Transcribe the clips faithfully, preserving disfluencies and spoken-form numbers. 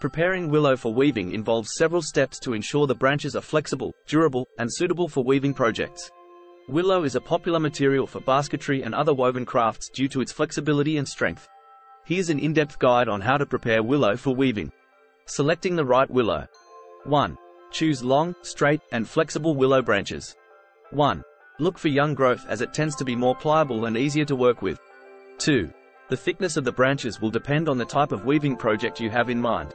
Preparing willow for weaving involves several steps to ensure the branches are flexible, durable, and suitable for weaving projects. Willow is a popular material for basketry and other woven crafts due to its flexibility and strength. Here's an in-depth guide on how to prepare willow for weaving. Selecting the right willow. one. Choose long, straight, and flexible willow branches. one. Look for young growth as it tends to be more pliable and easier to work with. two. The thickness of the branches will depend on the type of weaving project you have in mind.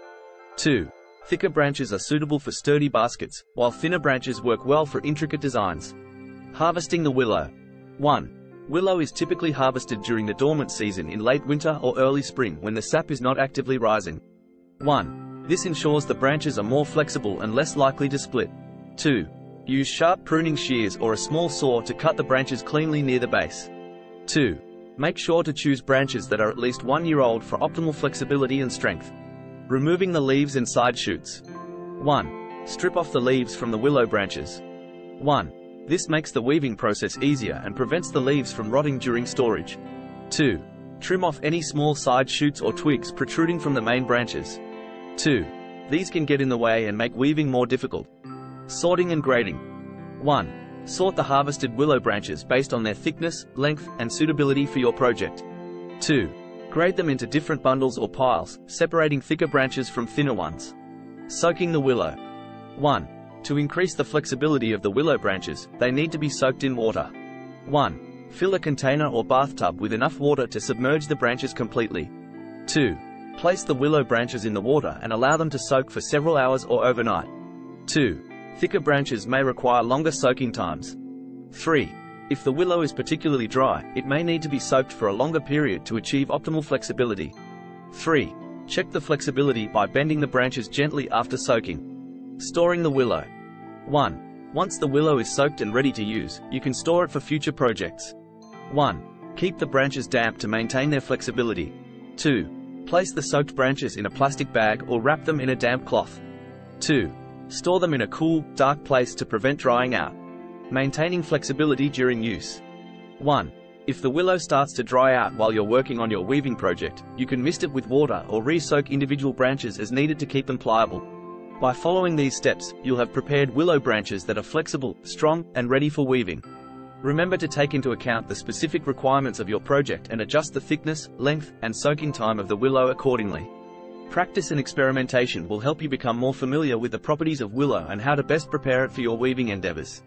two. Thicker branches are suitable for sturdy baskets, while thinner branches work well for intricate designs. Harvesting the willow. one. Willow is typically harvested during the dormant season in late winter or early spring when the sap is not actively rising. one. This ensures the branches are more flexible and less likely to split. two. Use sharp pruning shears or a small saw to cut the branches cleanly near the base. two. Make sure to choose branches that are at least one year old for optimal flexibility and strength. Removing the leaves and side shoots. one. Strip off the leaves from the willow branches. one. This makes the weaving process easier and prevents the leaves from rotting during storage. two. Trim off any small side shoots or twigs protruding from the main branches. two. These can get in the way and make weaving more difficult. Sorting and grading. one. Sort the harvested willow branches based on their thickness, length, and suitability for your project. two. Grade them into different bundles or piles, separating thicker branches from thinner ones. Soaking the willow. one. To increase the flexibility of the willow branches, they need to be soaked in water. one. Fill a container or bathtub with enough water to submerge the branches completely. two. Place the willow branches in the water and allow them to soak for several hours or overnight. two. Thicker branches may require longer soaking times. three. If the willow is particularly dry, it may need to be soaked for a longer period to achieve optimal flexibility. three. Check the flexibility by bending the branches gently after soaking. Storing the willow. one. Once the willow is soaked and ready to use, you can store it for future projects. one. Keep the branches damp to maintain their flexibility. two. Place the soaked branches in a plastic bag or wrap them in a damp cloth. two. Store them in a cool, dark place to prevent drying out. Maintaining flexibility during use. one. If the willow starts to dry out while you're working on your weaving project, you can mist it with water or re-soak individual branches as needed to keep them pliable. By following these steps, you'll have prepared willow branches that are flexible, strong, and ready for weaving. Remember to take into account the specific requirements of your project and adjust the thickness, length, and soaking time of the willow accordingly. Practice and experimentation will help you become more familiar with the properties of willow and how to best prepare it for your weaving endeavors.